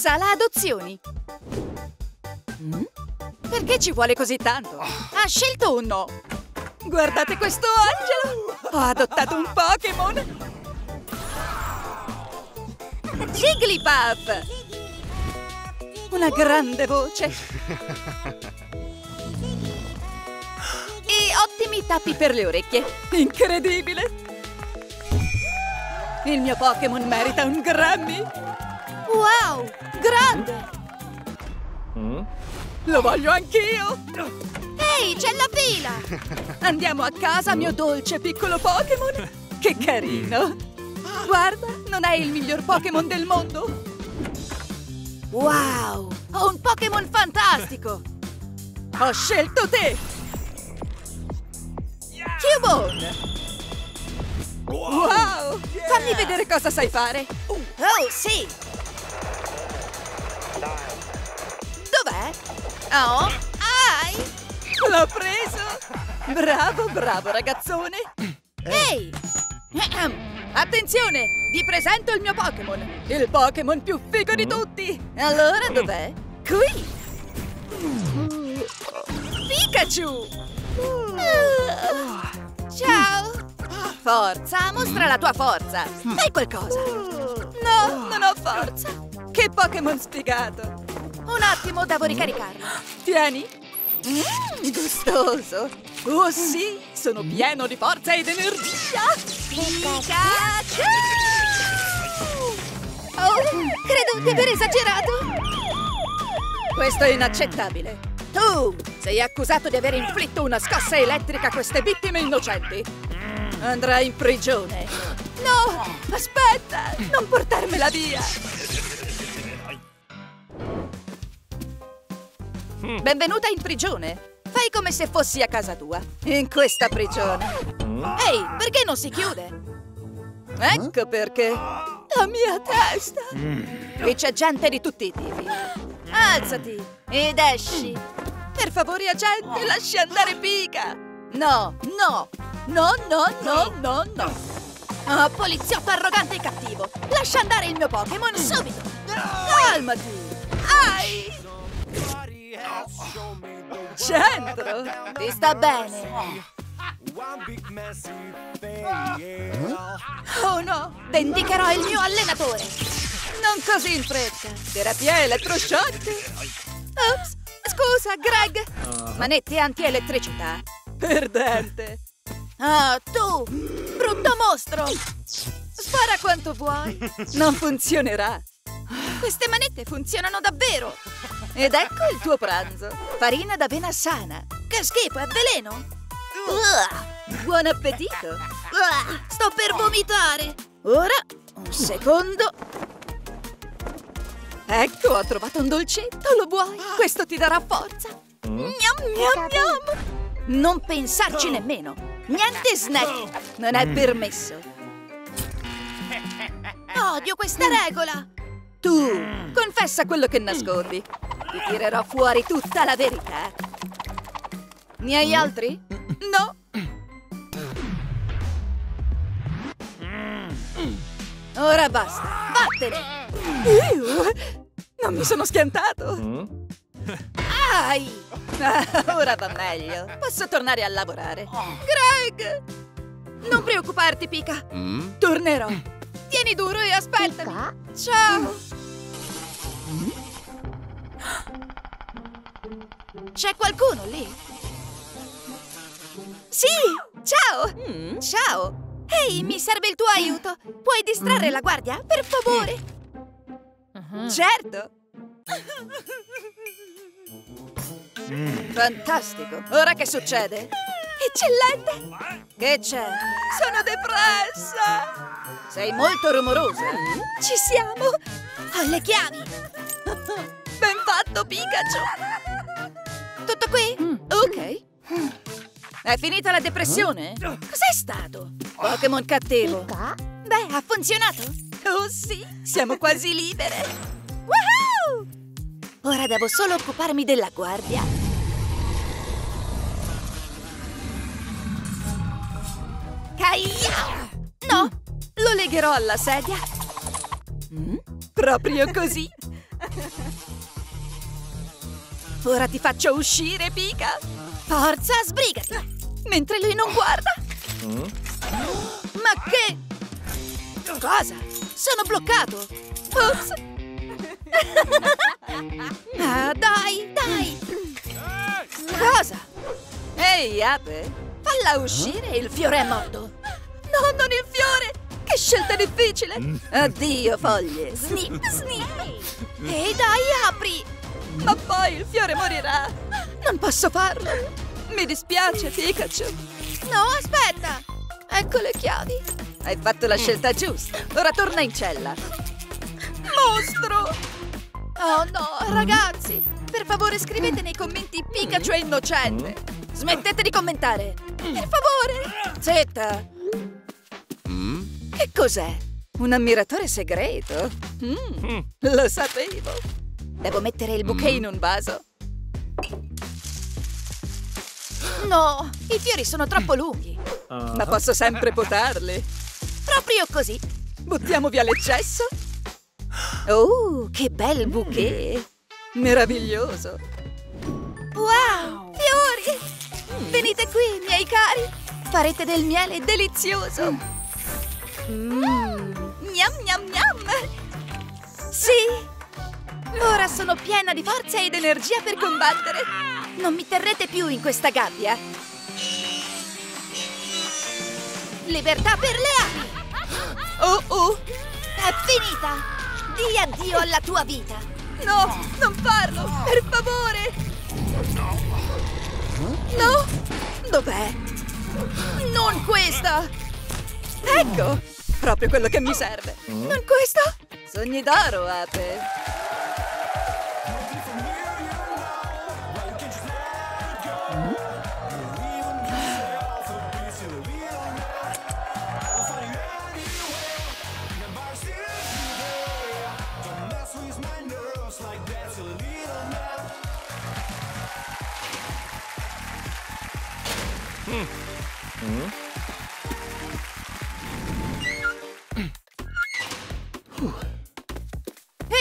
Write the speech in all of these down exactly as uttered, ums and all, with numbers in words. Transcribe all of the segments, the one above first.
Sala adozioni. Mm? Perché ci vuole così tanto? Ha scelto un no. Guardate questo angelo! Ho adottato un Pokémon! Jigglypuff! Una grande voce! E ottimi tappi per le orecchie! Incredibile! Il mio Pokémon merita un Grammy! Wow! Grande! Lo voglio anch'io! Ehi, c'è la fila! Andiamo a casa, mio dolce piccolo Pokémon! Che carino! Guarda, non è il miglior Pokémon del mondo? Wow! Ho un Pokémon fantastico! Ho scelto te! Cubone! Wow! Fammi vedere cosa sai fare! Oh, sì! Dov'è? Oh, ai! L'ho preso! Bravo, bravo ragazzone! Ehi! Hey. Attenzione! Vi presento il mio Pokémon! Il Pokémon più figo di tutti! Allora dov'è? Qui! Pikachu! Ciao! Forza, mostra la tua forza! Fai qualcosa! No, non ho forza! Che Pokémon sfigato! Un attimo, devo ricaricarlo! Tieni! Mm, gustoso! Oh sì, sono pieno di forza ed energia! Pikachu! Oh, credo di aver esagerato! Questo è inaccettabile! Tu sei accusato di aver inflitto una scossa elettrica a queste vittime innocenti! Andrai in prigione! No! Aspetta! Non portarmela via! Benvenuta in prigione! Fai come se fossi a casa tua, in questa prigione. Ehi, perché non si chiude? Ecco perché. La mia testa. Qui c'è gente di tutti i tipi. Alzati ed esci. Per favore, agente, lasci andare Pika. No, no, no, no, no, no, no. Oh, poliziotto arrogante e cattivo. Lascia andare il mio Pokémon subito. Calmati. Ai! Centro! Ti sta bene! Oh no! Vendicherò il mio allenatore! Non così in fretta! Terapia elettroshock! Ops! Scusa, Greg! Manette antielettricità! Perdente! Ah, tu! Brutto mostro! Spara quanto vuoi! Non funzionerà! Queste manette funzionano davvero! Ed ecco il tuo pranzo. Farina d'avena sana. Che schifo, è veleno. Uah, buon appetito. Uah, sto per vomitare. Ora, un secondo. Ecco, ho trovato un dolcetto. Lo vuoi? Questo ti darà forza. Gnam, gnam, gnam. Non pensarci nemmeno. Niente snack. Non è permesso. Odio questa regola. Tu, confessa quello che nascondi. Ti tirerò fuori tutta la verità. Ne hai altri? No. Ora basta. Vattene. Io? Non mi sono schiantato. Ai! Ora va meglio. Posso tornare a lavorare. Greg! Non preoccuparti, Pika. Tornerò. Tieni duro e aspettami. Ciao. C'è qualcuno lì? Sì! Ciao! Mm. Ciao! Ehi, hey, mi serve il tuo aiuto! Puoi distrarre mm. la guardia, per favore? Uh-huh. Certo! Mm. Fantastico! Ora che succede? Eccellente! Che c'è? Sono depressa! Sei molto rumorosa! Ci siamo! Ho le chiavi! Ben fatto, Pikachu! Tutto qui? Mm. Ok. Mm. È finita la depressione? Mm. Cos'è stato? Pokémon cattivo. Pika? Beh, ha funzionato. Oh sì, siamo quasi libere. Woohoo! Ora devo solo occuparmi della guardia. Caia! No, lo legherò alla sedia. Mm? Proprio così. Ora ti faccio uscire, Pika! Forza, sbrigati! Mentre lui non guarda! Ma che... cosa? Sono bloccato! Ops! Ah, dai, dai! Cosa? Ehi, ape! Falla uscire, il fiore è morto! No, non il fiore! Che scelta difficile! Addio, foglie! Snip, snip! Ehi, dai, apri! Ma poi il fiore morirà! Non posso farlo! Mi dispiace, Pikachu! No, aspetta! Ecco le chiavi! Hai fatto la scelta giusta! Ora torna in cella! Mostro! Oh no, ragazzi! Per favore scrivete nei commenti Pikachu è innocente! Smettete di commentare! Per favore! Zitta! Che cos'è? Un ammiratore segreto? Mm, lo sapevo! Devo mettere il bouquet in un vaso? No, i fiori sono troppo lunghi. Uh. Ma posso sempre potarli. Proprio così. Buttiamo via l'eccesso. Oh, che bel bouquet. Meraviglioso. Wow, fiori. Venite qui, miei cari. Farete del miele delizioso. Mm. Gnam, gnam, gnam. Sì. Ora sono piena di forza ed energia per combattere! Non mi terrete più in questa gabbia! Libertà per le api! Oh oh! È finita! Dì addio alla tua vita! No! Non farlo! Per favore! No! Dov'è? Non questa! Ecco! Proprio quello che mi serve! Non questo? Sogni d'oro, ape!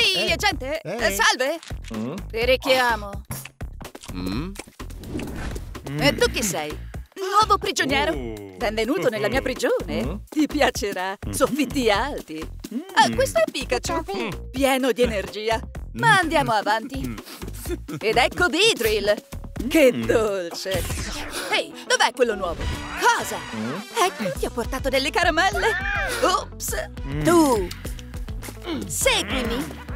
Ehi, gente! Hey. Salve! Mm? Ti richiamo! Mm? Mm. E tu chi sei? Nuovo prigioniero! Oh. Benvenuto nella mia prigione! Mm? Ti piacerà! Mm. Soffitti alti! Mm. Ah, questo è Pikachu! Mm. Pieno di energia! Mm. Ma andiamo avanti! Mm. Ed ecco Beedrill! Mm. Che dolce! Ehi, hey, dov'è quello nuovo? Cosa? Mm? Ecco, ti ho portato delle caramelle! Ops! Mm. Tu! Mm. Seguimi!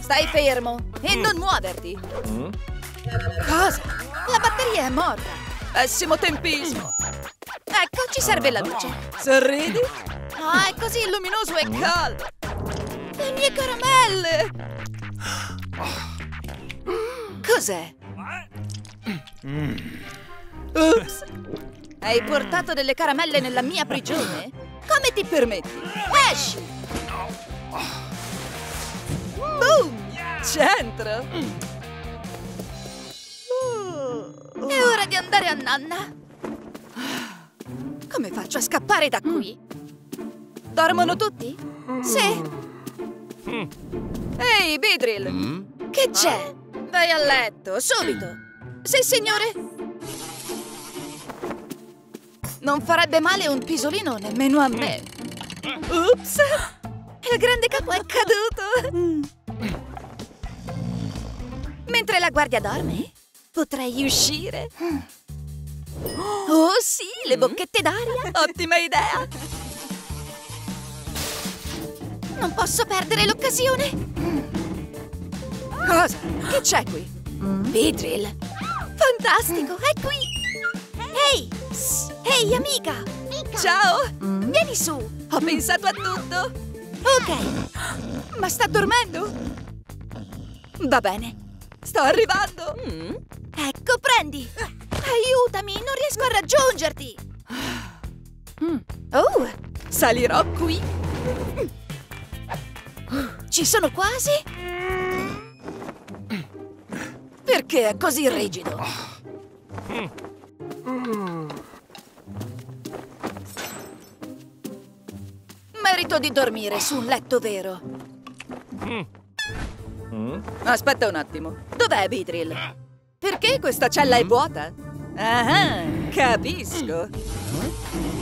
Stai fermo e non muoverti! Mm? Cosa? La batteria è morta! Pessimo tempismo! Ecco, ci serve la luce! Sorridi? Ah, è così luminoso e caldo! Le mie caramelle! Cos'è? Ups! Hai portato delle caramelle nella mia prigione? Come ti permetti? Esci! Boom! Centro! Uh, è ora di andare a nanna! Come faccio a scappare da qui? Dormono tutti? Sì! Ehi, Beedrill! Che c'è? Vai a letto, subito! Sì, signore! Non farebbe male un pisolino nemmeno a me! Ups! Il grande capo è caduto! Mentre la guardia dorme, potrei uscire. Oh sì, le bocchette d'aria! Ottima idea! Non posso perdere l'occasione! Cosa? Che c'è qui? Beedrill! Fantastico, è qui! Ehi! Ehi, amica! Ciao! Vieni su! Ho pensato a tutto! Ok! Ma sta dormendo? Va bene! Sto arrivando! Mm. Ecco, prendi! Aiutami, non riesco a raggiungerti! Mm. Oh, salirò qui! Mm. Ci sono quasi! Mm. Perché è così rigido? Mm. Merito di dormire su un letto vero! Mm. Mm? Aspetta un attimo. Dov'è Beedrill? Perché questa cella mm? è vuota? Ah, capisco. Mm?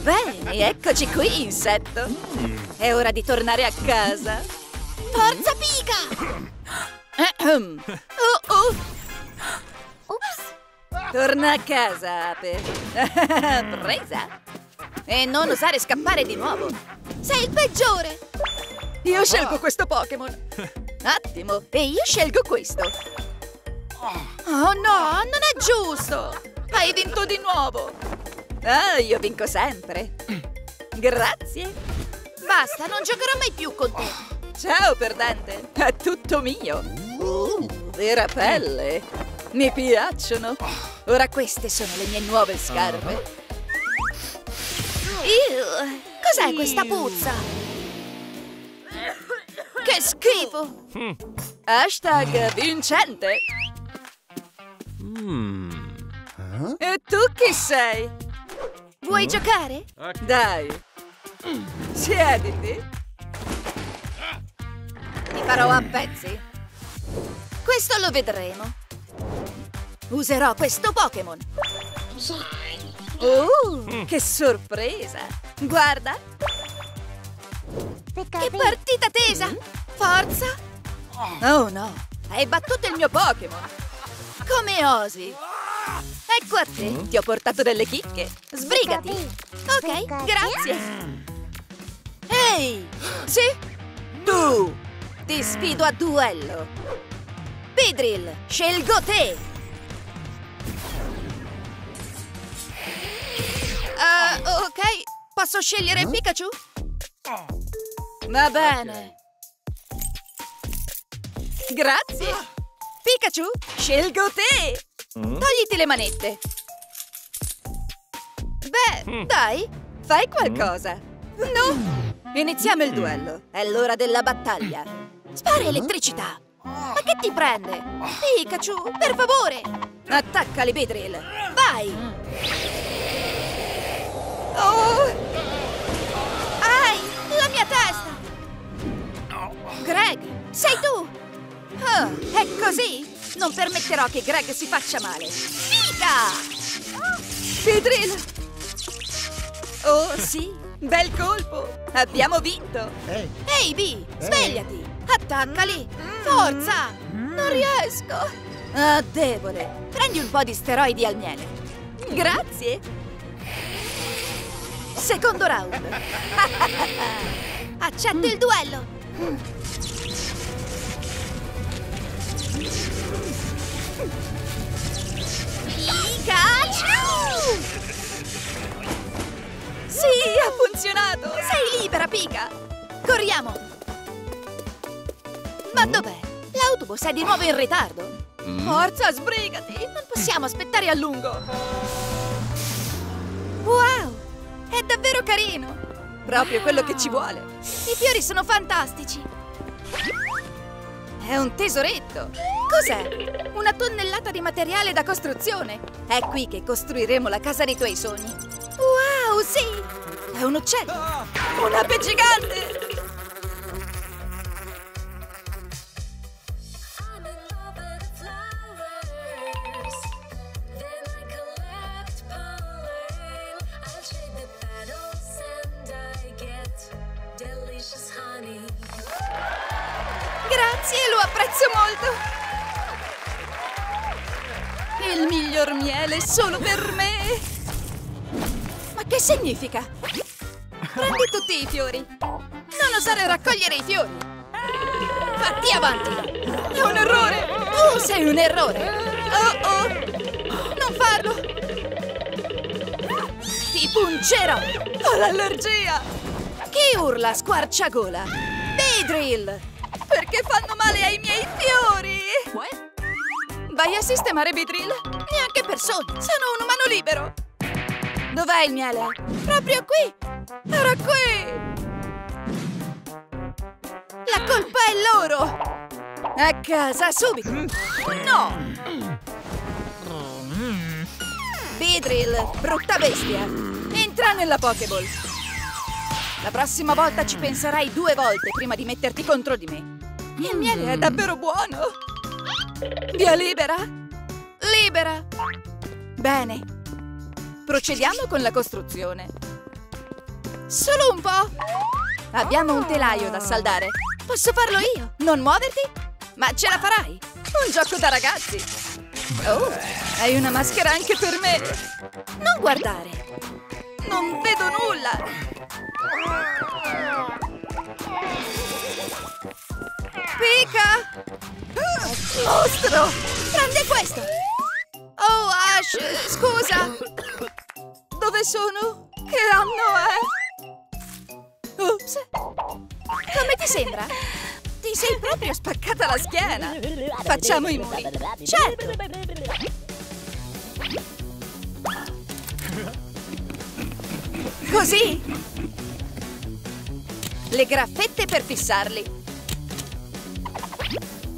Bene, eccoci qui, insetto. Mm. È ora di tornare a casa. Forza, Pika! Mm. Oh, oh. Ups. Torna a casa, Ape. Presa. E non osare scappare di nuovo. Sei il peggiore. Io scelgo questo Pokémon. Attimo, e io scelgo questo. Oh no, non è giusto. Hai vinto di nuovo. Ah, io vinco sempre. Grazie. Basta, non giocherò mai più con te. Ciao, perdente. È tutto mio. Uh, vera pelle. Mi piacciono. Ora queste sono le mie nuove scarpe. Ew, cos'è questa puzza? Che schifo! Mm. Hashtag vincente! Mm. Huh? E tu chi sei? Vuoi mm. giocare? Okay. Dai! Mm. Siediti! Ti farò a pezzi! Questo lo vedremo! Userò questo Pokémon! Oh, mm. che sorpresa! Guarda! Che partita tesa! Forza! Oh no! Hai battuto il mio Pokémon! Come osi! Ecco a te! Ti ho portato delle chicche! Sbrigati! Ok, grazie! Ehi! Sì? Tu! Ti sfido a duello! Beedrill, scelgo te! Uh, ok, posso scegliere Pikachu? Va bene. Okay. Grazie. Pikachu, scelgo te. Mm? Togliti le manette. Beh, mm. dai, fai qualcosa. No. Iniziamo il duello. È l'ora della battaglia. Spara elettricità. Ma che ti prende? Pikachu, per favore. Attaccali, Beedrill. Vai. Oh! Testa! Greg, sei tu! Oh, è così? Non permetterò che Greg si faccia male! Fica! Beedrill! Oh sì, bel colpo! Abbiamo vinto! Ehi hey, B, svegliati! Attaccali! Forza! Non riesco! Ah, debole! Prendi un po' di steroidi al miele! Grazie! Secondo round! Accetto il duello! Pikachu! Sì, ha funzionato! Sei libera, Pika! Corriamo! Ma dov'è? L'autobus è di nuovo in ritardo! Forza, sbrigati! Non possiamo aspettare a lungo! Wow! È davvero carino! Proprio quello che ci vuole! I fiori sono fantastici! È un tesoretto! Cos'è? Una tonnellata di materiale da costruzione! È qui che costruiremo la casa dei tuoi sogni! Wow, sì! È un uccello! Un'ape gigante! Molto. Il miglior miele solo per me. Ma che significa? Prendi tutti i fiori. Non osare raccogliere i fiori. Fatti avanti. È un errore. Tu sei un errore. Oh oh. Non farlo. Ti puncerò. Ho l'allergia. Chi urla squarciagola? Beedrill. Perché fanno male ai miei fiori! What? Vai a sistemare, Beedrill! Neanche persone! Sono un umano libero! Dov'è il miele? Proprio qui! Era qui! La colpa è loro! A casa, subito! No! Beedrill, brutta bestia! Entra nella Pokéball! La prossima volta ci penserai due volte prima di metterti contro di me! Il miele è davvero buono! Via libera! Libera! Bene! Procediamo con la costruzione. Solo un po'! Abbiamo un telaio da saldare. Posso farlo io? Non muoverti? Ma ce la farai! Un gioco da ragazzi! Oh, hai una maschera anche per me! Non guardare! Non vedo nulla! Pika! Mostro! Prende questo! Oh, Ash, scusa! Dove sono? Che anno è? Ops! Come ti sembra? Ti sei proprio spaccata la schiena! Facciamo i muri! Certo! Così! Le graffette per fissarli!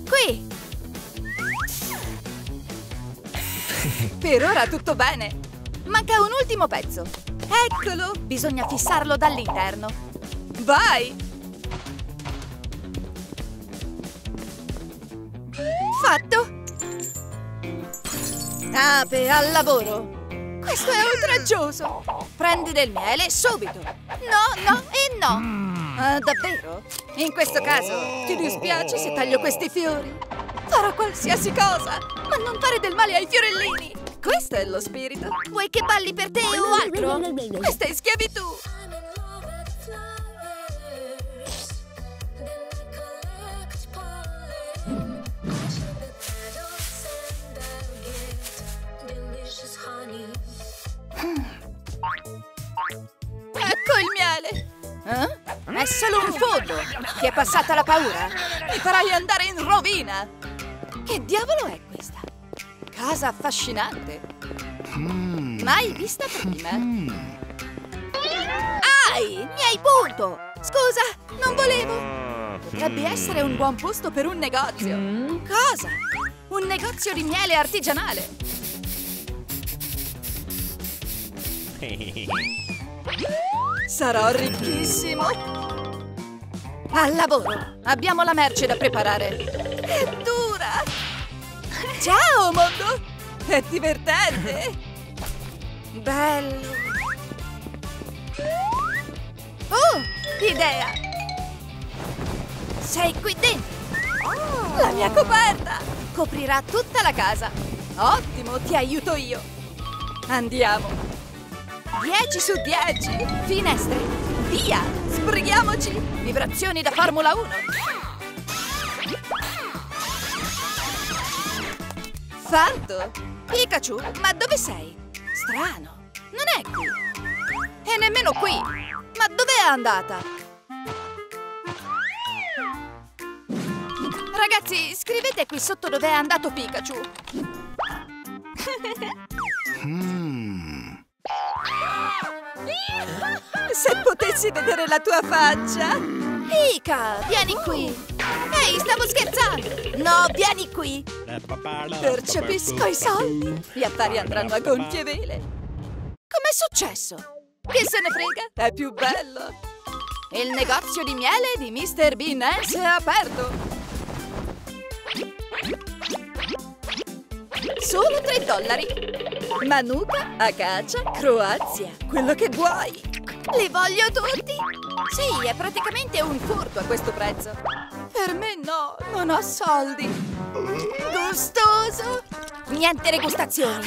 Qui! Per ora tutto bene! Manca un ultimo pezzo! Eccolo! Bisogna fissarlo dall'interno! Vai! Fatto! Ape al lavoro! Questo è oltraggioso! Prendi del miele subito! No, no e no! Ah, davvero? In questo caso ti dispiace se taglio questi fiori? Farò qualsiasi cosa, ma non fare del male ai fiorellini! Questo è lo spirito! Vuoi che balli per te o altro? Questa è schiavitù! Ecco il miele! Eh? È solo un fondo! Ti è passata la paura? Mi farai andare in rovina! Che diavolo è questa? Casa affascinante! Mai vista prima! Ai! Mi hai punto! Scusa, non volevo! Potrebbe essere un buon posto per un negozio! Cosa? Un negozio di miele artigianale! Sarò ricchissimo! Al lavoro! Abbiamo la merce da preparare! È dura! Ciao, mondo! È divertente! Bello! Oh! Idea! Sei qui dentro! La mia coperta! Coprirà tutta la casa! Ottimo! Ti aiuto io! Andiamo! dieci su dieci! Finestre! Via! Sbrighiamoci! Vibrazioni da Formula uno! Fatto! Pikachu, ma dove sei? Strano, non è qui! E nemmeno qui! Ma dov'è andata? Ragazzi, scrivete qui sotto dov'è andato Pikachu! Se potessi vedere la tua faccia! Pika, vieni qui! Ehi, stavo scherzando! No, vieni qui! Percepisco i soldi! Gli affari andranno a gonfie vele! Com'è successo? Chi se ne frega? È più bello! Il negozio di miele di mister Bean è aperto! Solo tre dollari! Manuka, acacia, Croazia! Quello che vuoi! Li voglio tutti! Sì, è praticamente un furto a questo prezzo! Per me no, non ho soldi! Gustoso! Niente degustazioni!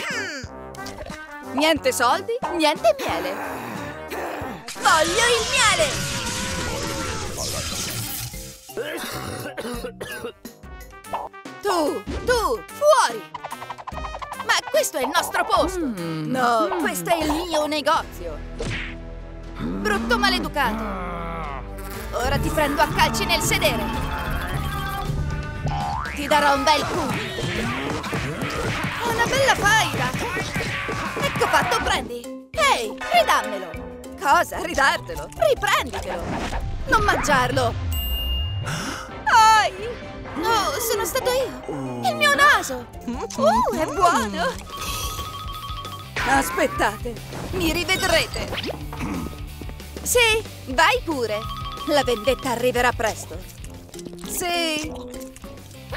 Niente soldi, niente miele! Voglio il miele! Tu, tu, fuori! Ma questo è il nostro posto! No, questo è il mio negozio! Brutto maleducato! Ora ti prendo a calci nel sedere! Ti darò un bel culo! Una bella faida! Ecco fatto, prendi! Ehi, ridammelo! Cosa? Ridartelo? Riprenditelo! Non mangiarlo! Ai! No, sono stato io! Il mio naso! Uh, è buono! Aspettate! Mi rivedrete! Sì, vai pure! La vendetta arriverà presto! Sì!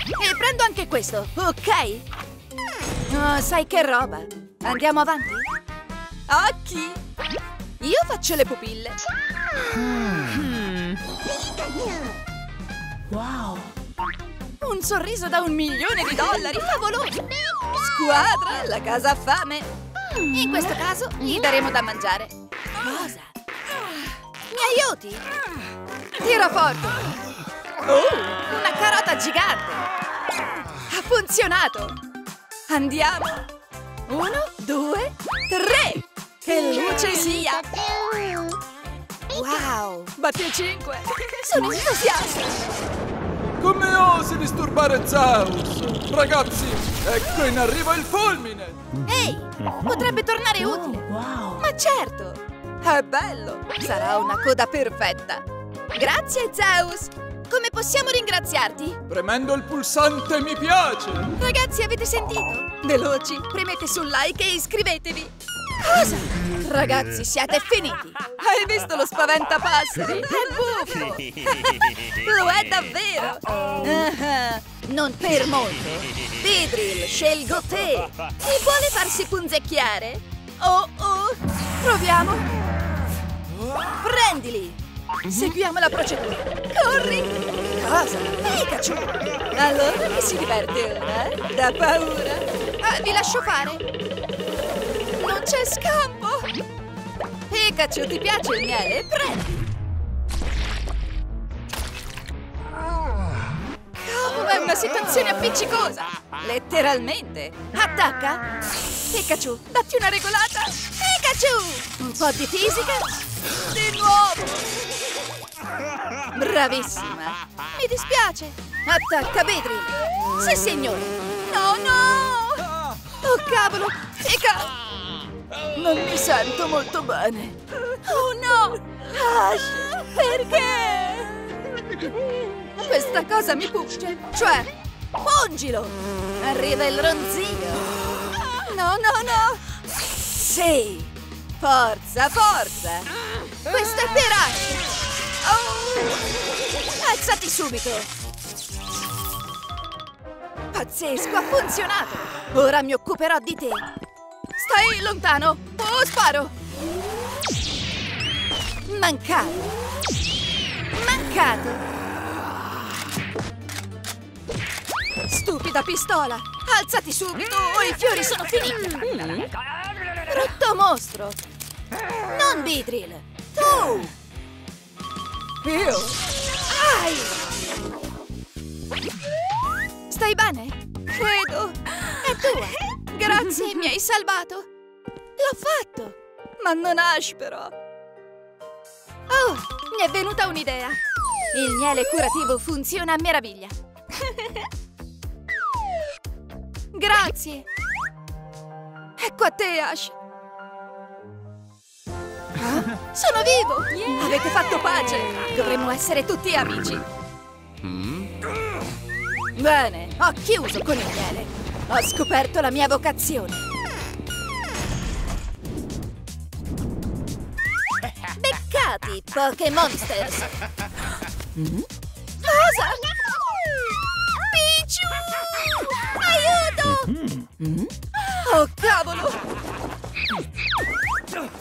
E prendo anche questo, ok? Oh, sai che roba? Andiamo avanti? Occhi! Io faccio le pupille! Hmm. Wow! Un sorriso da un milione di dollari, favoloso! Squadra, la casa ha fame! In questo caso gli daremo da mangiare! Cosa? Mi aiuti? Tira forte! Oh, una carota gigante! Ha funzionato! Andiamo! Uno, due, tre! Che luce sia! Wow! Batti il cinque! Sono entusiasta! Come osi disturbare Zeus? Ragazzi, ecco in arrivo il fulmine! Ehi! Potrebbe tornare utile! Oh, wow. Ma certo! È bello! Sarà una coda perfetta! Grazie, Zeus! Come possiamo ringraziarti? Premendo il pulsante mi piace! Ragazzi, avete sentito? Veloci, premete sul like e iscrivetevi! Cosa? Ragazzi, siete finiti! Hai visto lo spaventapasseri? È buffo! Lo è davvero! Uh-huh. Non per molto! Beedrill, scelgo te! Chi vuole farsi punzecchiare? Oh oh! Proviamo! Prendili! Seguiamo la procedura. Corri! Cosa? Pikachu! Allora chi si diverte ora? Eh? Da paura! Ah, vi lascio fare! Non c'è scampo! Pikachu, ti piace il miele? Prendi! Cavolo, è una situazione appiccicosa! Letteralmente! Attacca! Pikachu, datti una regolata! Pikachu! Un po' di fisica! Di nuovo! Bravissima! Mi dispiace! Attacca, Beedrill! Sì, signore! No, no! Oh, cavolo! Pica! Non mi sento molto bene! Oh, no! Ash! Perché? Questa cosa mi pugge! Cioè, pungilo! Arriva il ronzio! No, no, no! Sì! Forza, forza! Questa è per Ash! Oh! Alzati subito! Pazzesco, ha funzionato! Ora mi occuperò di te! Stai lontano! Oh, sparo! Mancato! Mancato! Stupida pistola! Alzati subito o i fiori sono finiti! Brutto mostro! Non Beedrill! Tu! Io! Ai! Stai bene? Credo! È tua! Grazie, mi hai salvato! L'ho fatto! Ma non Ash, però! Oh! Mi è venuta un'idea! Il miele curativo funziona a meraviglia! Grazie! Ecco a te, Ash! Ah, sono vivo! Yeah! Avete fatto pace! Dovremmo essere tutti amici! Mm? Bene, ho chiuso con il miele! Ho scoperto la mia vocazione! Beccati, Pokémonsters! Mm? Cosa? Pichu! Aiuto! Mm? Oh, cavolo!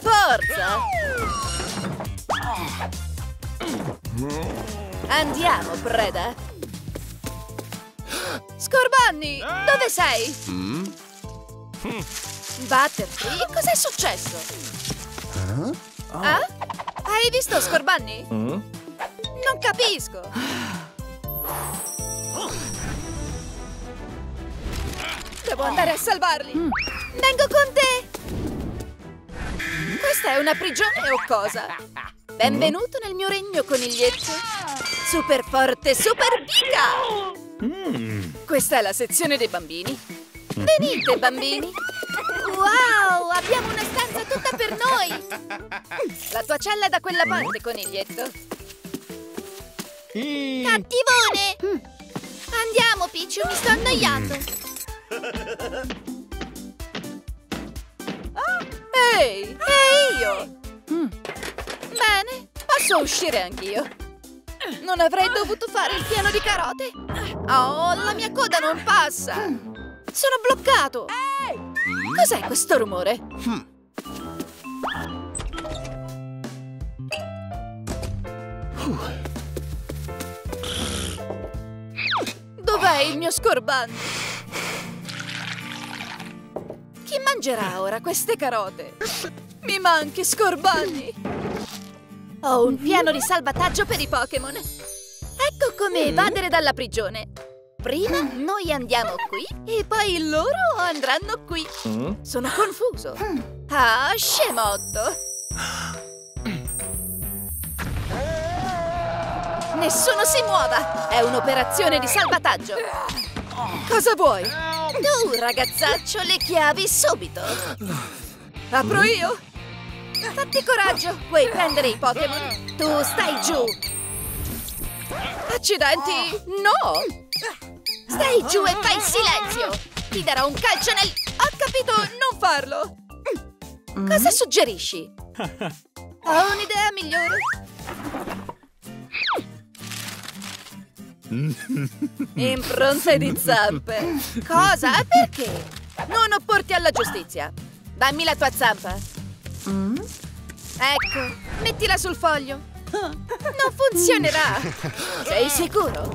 Forza! Andiamo, preda! Scorbunny, dove sei? Mm? Butterfree, cos'è successo? Huh? Oh. Ah? Hai visto Scorbunny? Mm? Non capisco! Devo andare a salvarli! Mm. Vengo con te! Questa è una prigione o cosa? Benvenuto nel mio regno, coniglietto! Super forte, super pica! Questa è la sezione dei bambini. Venite, bambini! Wow, abbiamo una stanza tutta per noi! La tua cella è da quella parte, coniglietto. Cattivone! Andiamo, Pikachu, mi sto annoiando! Oh! Ehi, e io! Mm. Bene, posso uscire anch'io. Non avrei dovuto fare il pieno di carote. Oh, la mia coda non passa. Sono bloccato. Cos'è questo rumore? Dov'è il mio Scorbunny? Chi mangerà ora queste carote? Mi manchi, Scorbunny! Ho un piano di salvataggio per i Pokémon! Ecco come evadere dalla prigione! Prima noi andiamo qui e poi loro andranno qui! Sono confuso! Ah, scemotto! Nessuno si muova! È un'operazione di salvataggio! Cosa vuoi? Tu, ragazzaccio, le chiavi subito! Apro io! Fatti coraggio! Vuoi prendere i Pokémon? Tu stai giù! Accidenti! No! Stai giù e fai silenzio! Ti darò un calcio nel... Ho capito! Non farlo! Cosa suggerisci? Ho un'idea migliore! Impronte di zappe. Cosa? Perché? Non opporti alla giustizia. Dammi la tua zampa. Ecco, mettila sul foglio. Non funzionerà. Sei sicuro?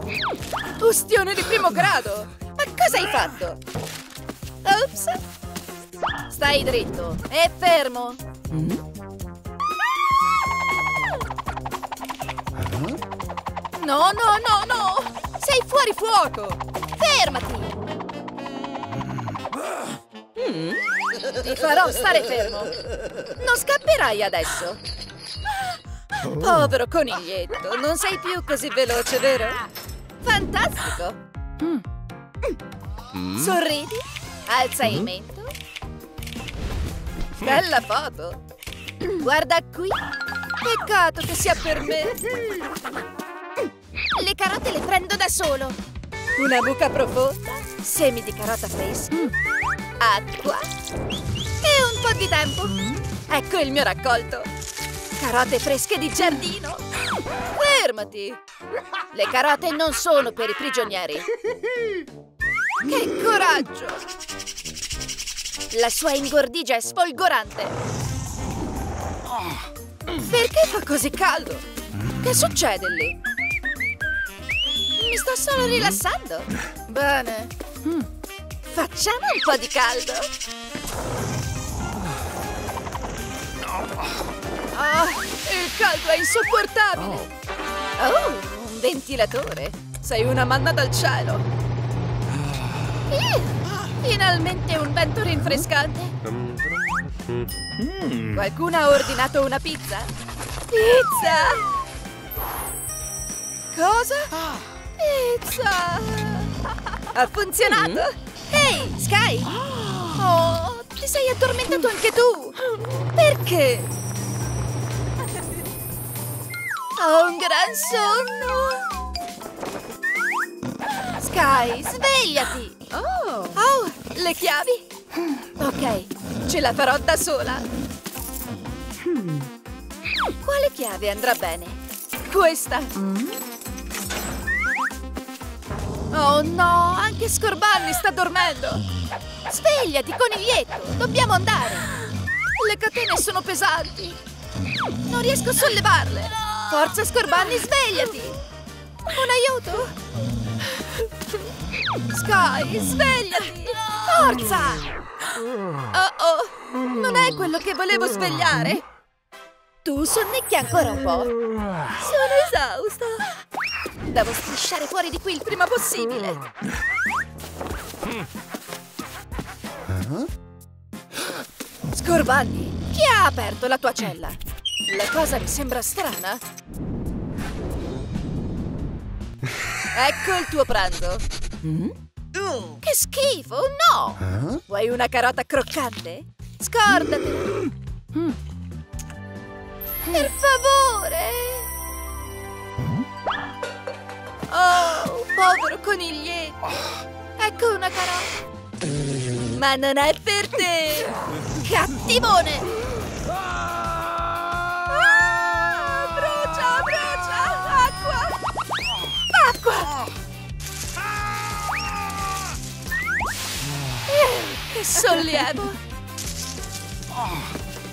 Ustione di primo grado. Ma cosa hai fatto? Ops. Stai dritto e fermo. No, no, no, no! Sei fuori fuoco! Fermati! Mm. Ti farò stare fermo! Non scapperai adesso! Povero coniglietto, non sei più così veloce, vero? Fantastico! Mm. Sorridi, alza il mento. Bella foto! Guarda qui! Peccato che sia per me! Le carote le prendo da solo. Una buca profonda, semi di carota fresca, mm. acqua e un po' di tempo. Mm. Ecco il mio raccolto. Carote fresche di giardino. Fermati. Le carote non sono per i prigionieri. Che coraggio. La sua ingordigia è sfolgorante. Perché fa così caldo? Che succede lì? Mi sto solo rilassando. Bene. Mm. Facciamo un po' di caldo. Oh, il caldo è insopportabile. Oh, un ventilatore. Sei una manna dal cielo. Eh, finalmente un vento rinfrescante. Qualcuno ha ordinato una pizza? Pizza! Cosa? Pizza! Ha funzionato! Mm. Ehi, hey, Sky! Oh, ti sei addormentato anche tu! Perché? Ho un gran sonno! Sky, svegliati! Oh, oh le chiavi? Ok, ce la farò da sola! Quale chiave andrà bene? Questa! Mm. Oh no, anche Scorbunny sta dormendo! Svegliati, coniglietto! Dobbiamo andare! Le catene sono pesanti! Non riesco a sollevarle! Forza, Scorbunny, svegliati! Un aiuto! Sky, svegliati! Forza! Oh oh, non è quello che volevo svegliare! Tu sonnecchi ancora un po'! Sono esausta! Devo strisciare fuori di qui il prima possibile. Scorbunny, chi ha aperto la tua cella? La cosa mi sembra strana. Ecco il tuo pranzo. Che schifo, no! Vuoi una carota croccante? Scordatela. Per favore! Oh, povero coniglietto! Ecco una carota! Ma non è per te! Cattivone! Ah, brucia, brucia! Acqua! sollievo!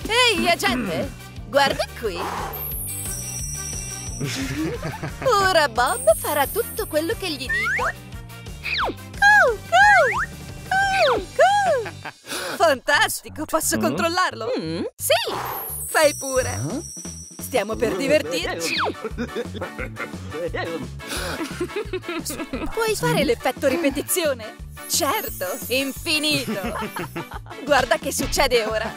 Ehi, agente! Guarda qui! Ora Bob farà tutto quello che gli dico! Coo, coo, coo, coo. Fantastico! Posso controllarlo? Mm? Sì! Fai pure! Stiamo per divertirci! Puoi fare l'effetto ripetizione? Certo, infinito! Guarda che succede ora!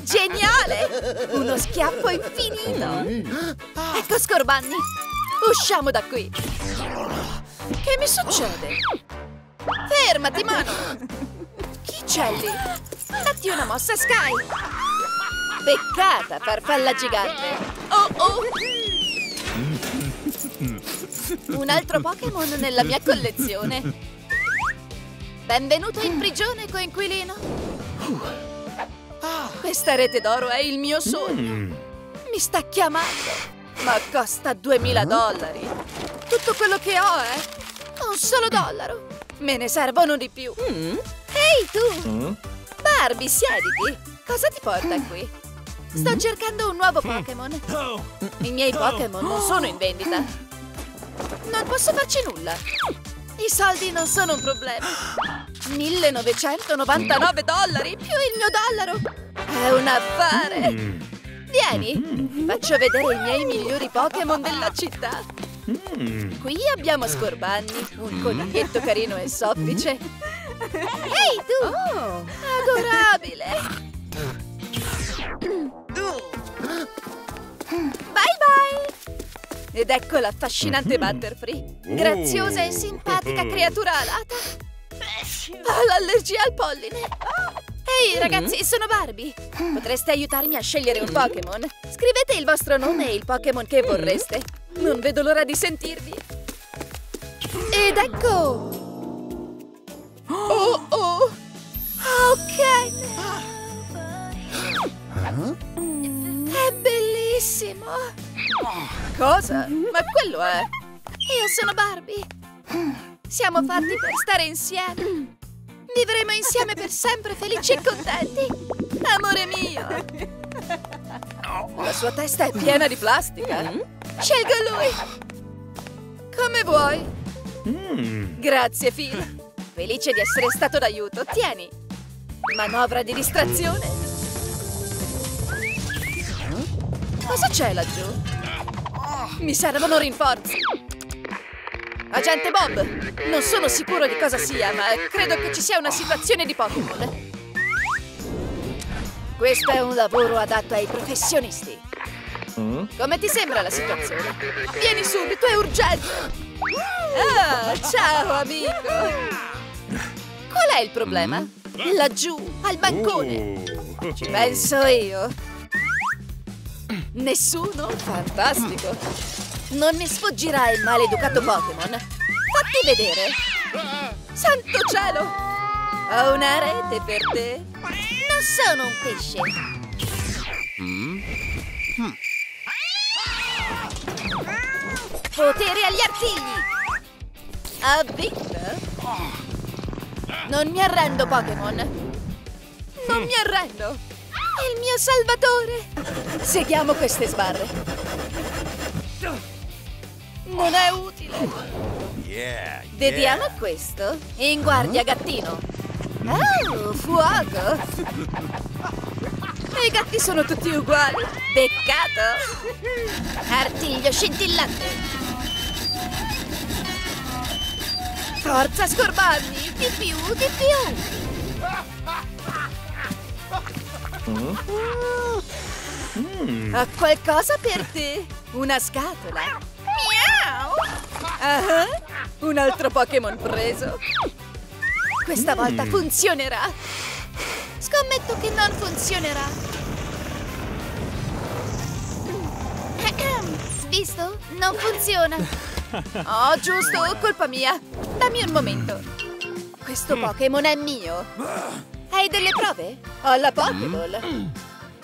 Geniale! Uno schiaffo infinito! Ecco Scorbunny! Usciamo da qui! Che mi succede? Fermati, mano! Chi c'è lì? Datti una mossa, Sky! Beccata, farfalla gigante! Oh oh! Un altro Pokémon nella mia collezione! Benvenuto in prigione, coinquilino! Questa rete d'oro è il mio sogno! Mi sta chiamando! Ma costa duemila dollari! Tutto quello che ho è un solo dollaro! Me ne servono di più! Ehi tu! Barbie, siediti! Cosa ti porta qui? Sto cercando un nuovo Pokémon! I miei Pokémon non sono in vendita! Non posso farci nulla! I soldi non sono un problema! millenovecentonovantanove dollari più il mio dollaro! È un affare! Vieni, faccio vedere i miei migliori Pokémon della città! Qui abbiamo Scorbunny, un coniglietto carino e soffice! Ehi tu! Oh, adorabile! Bye bye! Ed ecco l'affascinante Butterfree, graziosa e simpatica creatura alata. Ho l'allergia al polline. Ehi ragazzi, sono Barbie. Potreste aiutarmi a scegliere un Pokémon? Scrivete il vostro nome e il Pokémon che vorreste. Non vedo l'ora di sentirvi. Ed ecco! Oh oh! Ok! È bellissimo! Cosa? Ma quello è... Io sono Barbie! Siamo fatti per stare insieme! Vivremo insieme per sempre felici e contenti! Amore mio! La sua testa è piena di plastica! Scelgo lui! Come vuoi! Grazie, Phil! Felice di essere stato d'aiuto! Tieni! Manovra di distrazione! Cosa c'è laggiù? Mi servono rinforzi! Agente Bob! Non sono sicuro di cosa sia, ma credo che ci sia una situazione di Pokémon. Questo è un lavoro adatto ai professionisti. Come ti sembra la situazione? Vieni subito, è urgente! Oh, ciao, amico! Qual è il problema? Laggiù, al bancone! Ci penso io! Nessuno? Fantastico! Non mi sfuggirà il maleducato Pokémon! Fatti vedere! Santo cielo! Ho una rete per te! Non sono un pesce! Potere agli artigli! Ha vinto? Non mi arrendo, Pokémon! Non mi arrendo! Il mio salvatore! Seguiamo queste sbarre! Non è utile! Yeah, yeah. Vediamo questo! In guardia, gattino! Oh, fuoco! I gatti sono tutti uguali! Peccato! Artiglio scintillante! Forza, Scorbunny! Di più, di più! Oh. Mm. Ho qualcosa per te! Una scatola! Miau! Uh-huh. Un altro Pokémon preso! Questa mm. volta funzionerà! Scommetto che non funzionerà! Visto? Non funziona! Oh, giusto! Colpa mia! Dammi un momento! Questo Pokémon è mio! Hai delle prove? Ho la Pokéball!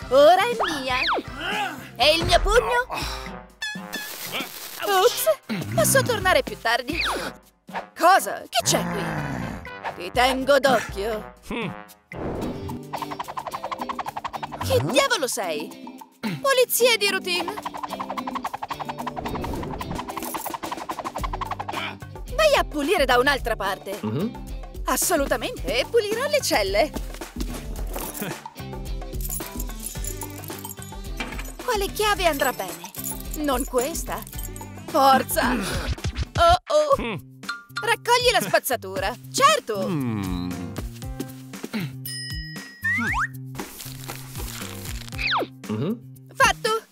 Ora è mia! E il mio pugno? Ops! Posso tornare più tardi? Cosa? Che c'è qui? Ti tengo d'occhio. Mm. Chi huh? diavolo sei? Polizia di routine. Vai a pulire da un'altra parte. Mm-hmm. Assolutamente, e pulirò le celle. Quale chiave andrà bene? Non questa. Forza! Oh oh! Raccogli la spazzatura. Certo! Mm. Fatto!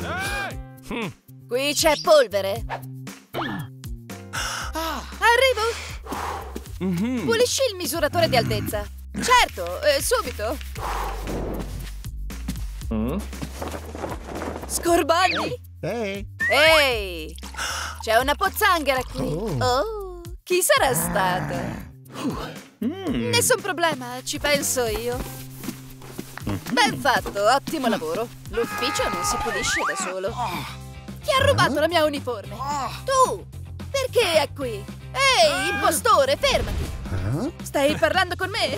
Hey! Qui c'è polvere. Arrivo! Mm-hmm. Pulisci il misuratore di altezza. Certo, eh, subito. Mm. Scorbunny! Ehi! Ehi! C'è una pozzanghera qui! Oh, oh chi sarà stato? Uh. Mm. Nessun problema, ci penso io! Mm. Ben fatto, ottimo lavoro! L'ufficio non si pulisce da solo! Chi ha rubato la mia uniforme? Tu! Perché è qui? Ehi, impostore, fermati! Stai parlando con me?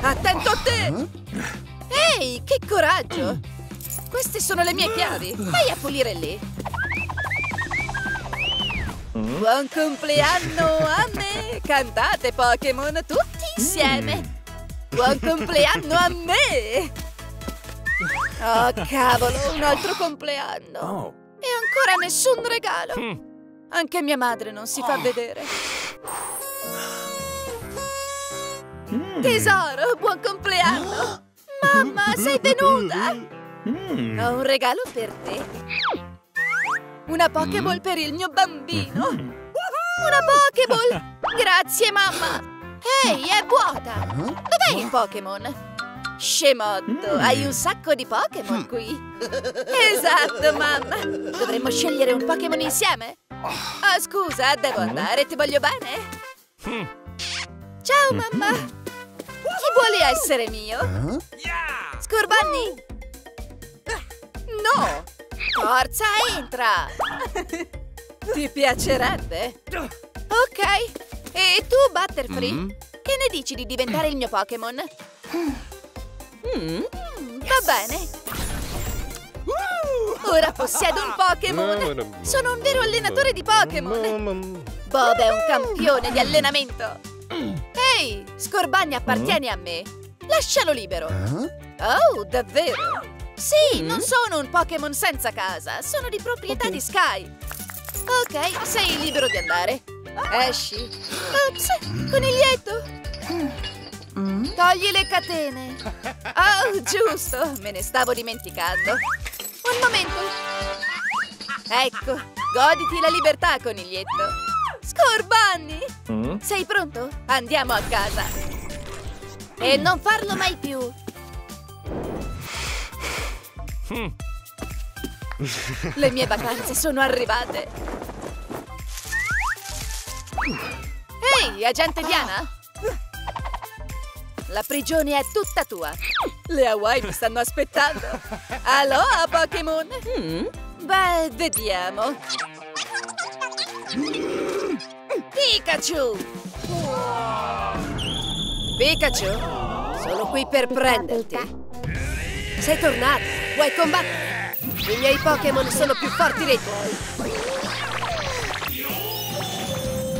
Attento a te! Ehi, che coraggio! Queste sono le mie chiavi. Vai a pulire lì. Buon compleanno a me. Cantate Pokémon tutti insieme. Buon compleanno a me. Oh cavolo, un altro compleanno. E ancora nessun regalo. Anche mia madre non si fa vedere. Tesoro, buon compleanno. Mamma, sei venuta. Mm. Ho un regalo per te. Una Pokéball mm. per il mio bambino. Mm. Una Pokéball. Grazie mamma. Ehi, hey, è vuota. Dov'è il Pokémon? Scemotto, mm. hai un sacco di Pokémon qui. Esatto mamma. Dovremmo scegliere un Pokémon insieme. Oh, scusa, devo andare, ti voglio bene. Ciao mamma. Chi vuole essere mio? Scorbunny? No! Forza, entra! Ti piacerebbe? Ok! E tu, Butterfree? Mm-hmm. Che ne dici di diventare il mio Pokémon? Mm-hmm. mm, yes. Va bene! Ora possiedo un Pokémon! Sono un vero allenatore di Pokémon! Bob è un campione di allenamento! Ehi! Hey, Scorbunny appartiene a me! Lascialo libero! Oh, davvero! Sì, mm. non sono un Pokémon senza casa, sono di proprietà okay. di Sky. Ok, sei libero di andare. Esci. Ops, coniglietto. Mm. Togli le catene. Oh, giusto, me ne stavo dimenticando. Un momento. Ecco, goditi la libertà, coniglietto. Scorbunny! Mm. Sei pronto? Andiamo a casa. Mm. E non farlo mai più. Le mie vacanze sono arrivate. Ehi, hey, agente Diana? La prigione è tutta tua. Le Hawaii mi stanno aspettando. Aloha, Pokémon. Mm? Beh, vediamo. Pikachu! Pikachu, sono qui per prenderti. Sei tornato! Vuoi combattere? I miei Pokémon sono più forti dei tuoi!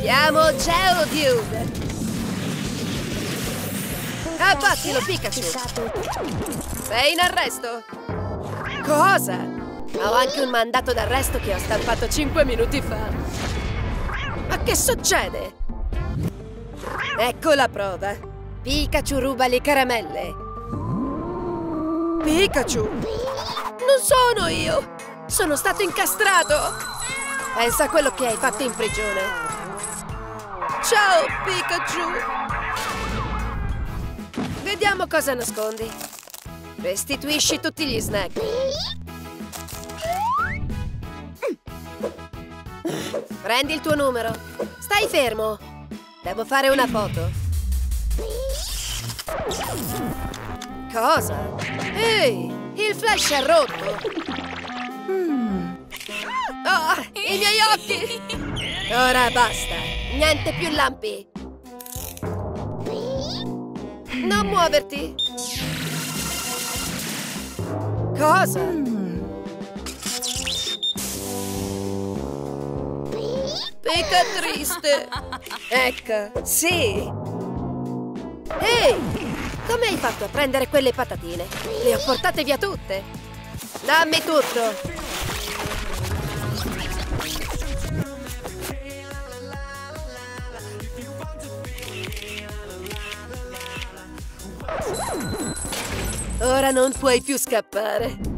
Chiamo Geodude! Abbattilo, Pikachu! Sei in arresto! Cosa? Ho anche un mandato d'arresto che ho stampato cinque minuti fa! Ma che succede? Ecco la prova! Pikachu ruba le caramelle! Pikachu! Non sono io! Sono stato incastrato! Pensa a quello che hai fatto in prigione! Ciao, Pikachu! Vediamo cosa nascondi! Restituisci tutti gli snack! Prendi il tuo numero! Stai fermo! Devo fare una foto! Cosa? Ehi, il flash è rotto! Mm. Oh, i miei occhi! Ora basta, niente più lampi! Non muoverti! Cosa? Pecca triste! Ecco, sì! Ehi! Come hai fatto a prendere quelle patatine? Le ho portate via tutte! Dammi tutto! Ora non puoi più scappare!